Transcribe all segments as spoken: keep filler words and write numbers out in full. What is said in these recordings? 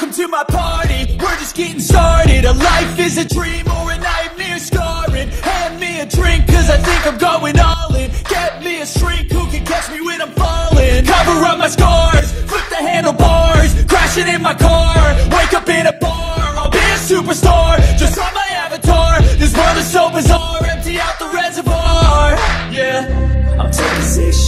Welcome to my party, we're just getting started. A life is a dream or a nightmare scarring. Hand me a drink cause I think I'm going all in. Get me a shrink who can catch me when I'm falling. Cover up my scars, flip the handlebars. Crashing in my car, wake up in a bar. I'll be a superstar, just on my avatar. This world is so bizarre, empty out the reservoir. Yeah, I'm taking six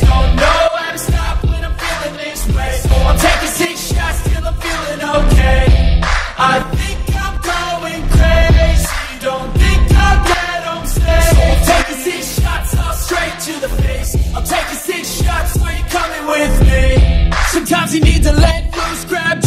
Don't know how to stop when I'm feeling this way. So I'm taking six shots till I'm feeling okay. I think I'm going crazy, don't think I'll get on stage. So I'm taking six shots, all straight to the face. I'm taking six shots, are you coming with me? Sometimes you need to let loose, grab